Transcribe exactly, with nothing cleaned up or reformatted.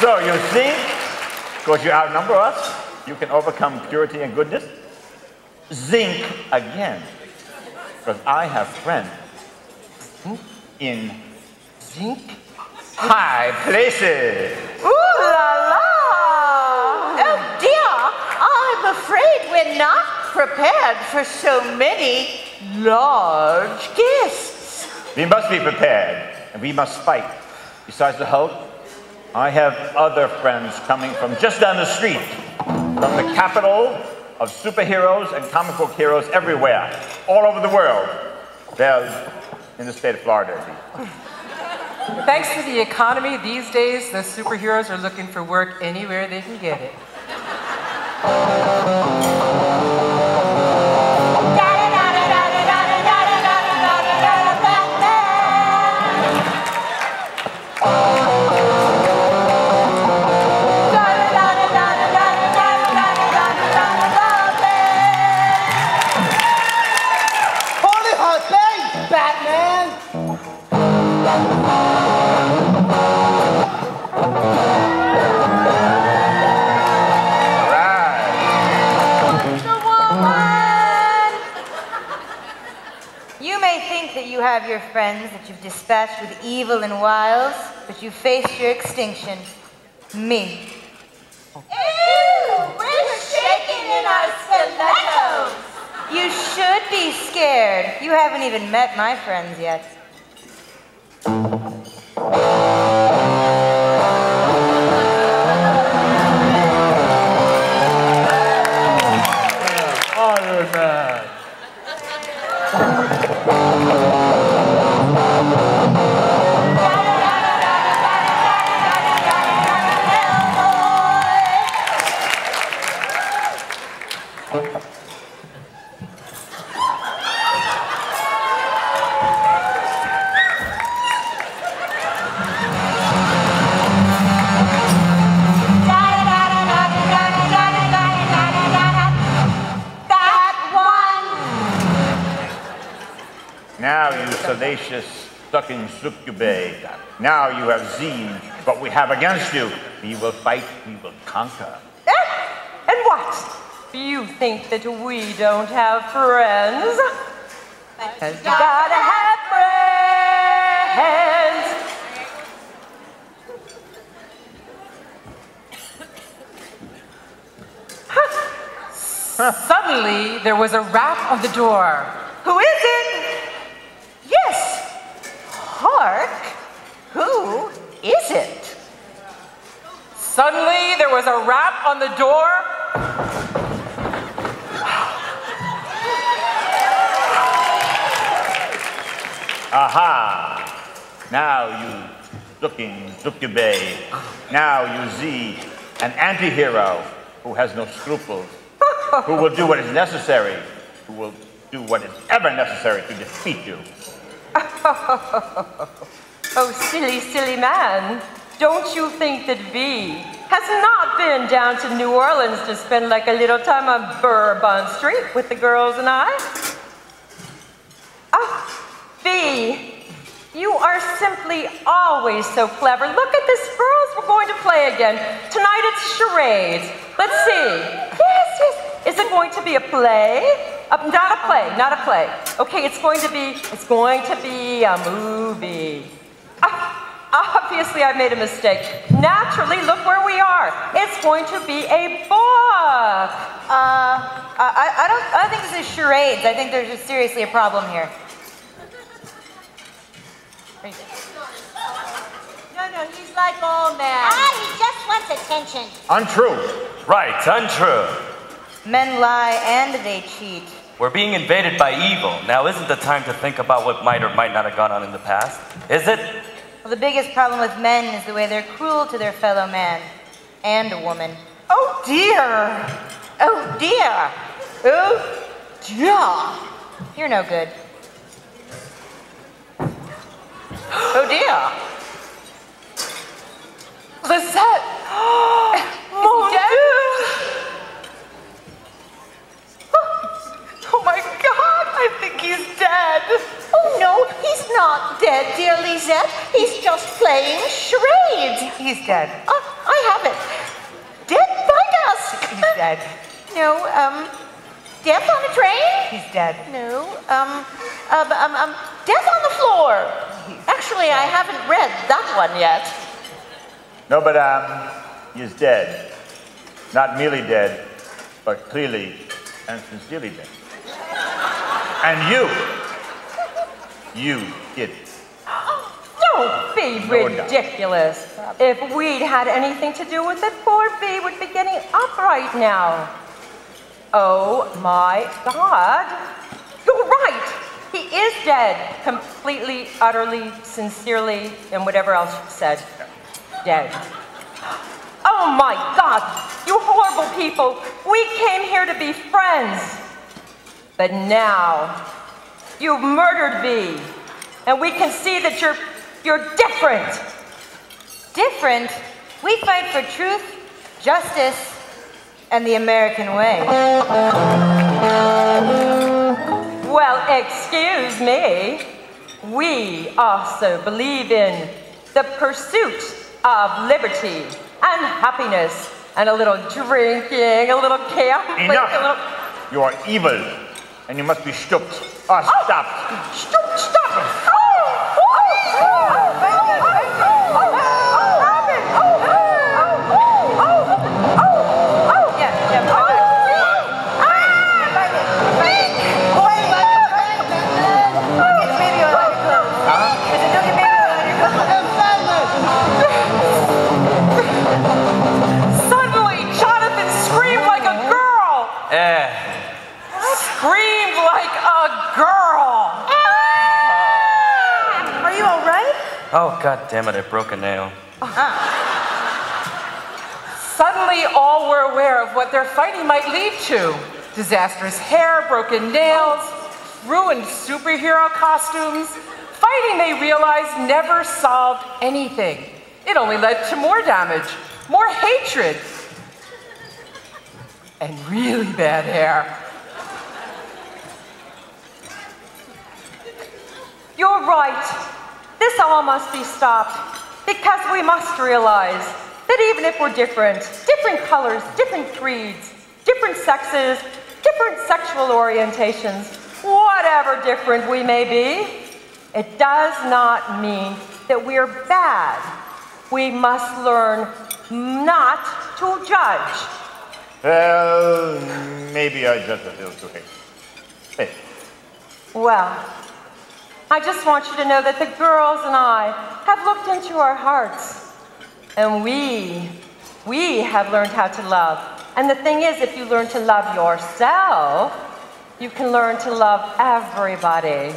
So you see, because you outnumber us, you can overcome purity and goodness. Zinc again, because I have friends in zinc high places. Ooh la la! Oh dear, I'm afraid we're not prepared for so many large guests. We must be prepared, and we must fight. Besides the Hulk, I have other friends coming from just down the street, from the capital of superheroes and comic book heroes everywhere, all over the world. They're in the state of Florida. Thanks to the economy these days, the superheroes are looking for work anywhere they can get it. Have your friends that you've dispatched with evil and wiles, but you faced your extinction. Me. Ew! We're shaking in our stilettos! You should be scared. You haven't even met my friends yet. Iron Man! Now, you salacious, sucking succubae. Now you have seen what we have against you. We will fight, we will conquer. Eh? And what? You think that we don't have friends? But you gotta have friends! Suddenly, there was a rap on the door. Who is it? Hark, who is it? Suddenly there was a rap on the door. Aha! Now you looking succube. Now you see an anti-hero who has no scruples, who will do what is necessary, who will do what is ever necessary to defeat you. Oh, silly, silly man. Don't you think that V has not been down to New Orleans to spend like a little time on Bourbon Street with the girls and I? Oh, V, you are simply always so clever. Look at the Spurs. We're going to play again. Tonight it's charades. Let's see. Yes, yes. Is it going to be a play? Uh, not a play, not a play. Okay, it's going to be, it's going to be a movie. Uh, obviously, I made a mistake. Naturally, look where we are. It's going to be a book. Uh, I, I don't, I think this is charades. I think there's just seriously a problem here. No, no, he's like old man. Ah, he just wants attention. Untrue. Right, untrue. Men lie and they cheat. We're being invaded by evil. Now isn't the time to think about what might or might not have gone on in the past, is it? Well, the biggest problem with men is the way they're cruel to their fellow man and a woman. Oh dear! Oh dear! Oh dear! You're no good. Oh dear! Lisette! Mon Dieu! Oh my God, I think he's dead. Oh no, he's not dead, dear Lisette. He's just playing charades. He's dead. Uh, I He's dead. No, um, death on a train? He's dead. No, um, um, um, um death on the floor. Actually, I haven't read that one yet. No, but, um, he's dead. Not merely dead, but clearly and sincerely dead. And you, you did it. Don't be ridiculous. If we'd had anything to do with it, poor Bee would be getting up right now. Oh my God. You're right. He is dead. Completely, utterly, sincerely, and whatever else you said. Dead. Oh my God. You horrible people. We came here to be friends. But now, you've murdered Bee. And we can see that you're You're different. Different? We fight for truth, justice, and the American way. Well, excuse me. We also believe in the pursuit of liberty and happiness and a little drinking, a little gambling, enough. A little... You are evil, and you must be stopped. Or oh, stopped. Stopped, stopped. Oh. Oh, God damn it, I broke a nail. Uh-huh. Suddenly, all were aware of what their fighting might lead to. Disastrous hair, broken nails, ruined superhero costumes. Fighting, they realized, never solved anything. It only led to more damage, more hatred, and really bad hair. You're right. This all must be stopped, because we must realize that even if we're different, different colors, different creeds, different sexes, different sexual orientations, whatever different we may be, it does not mean that we are bad. We must learn not to judge. Well, maybe I just feel too hate. Hey. Well, I just want you to know that the girls and I have looked into our hearts. And we, we have learned how to love. And the thing is, if you learn to love yourself, you can learn to love everybody.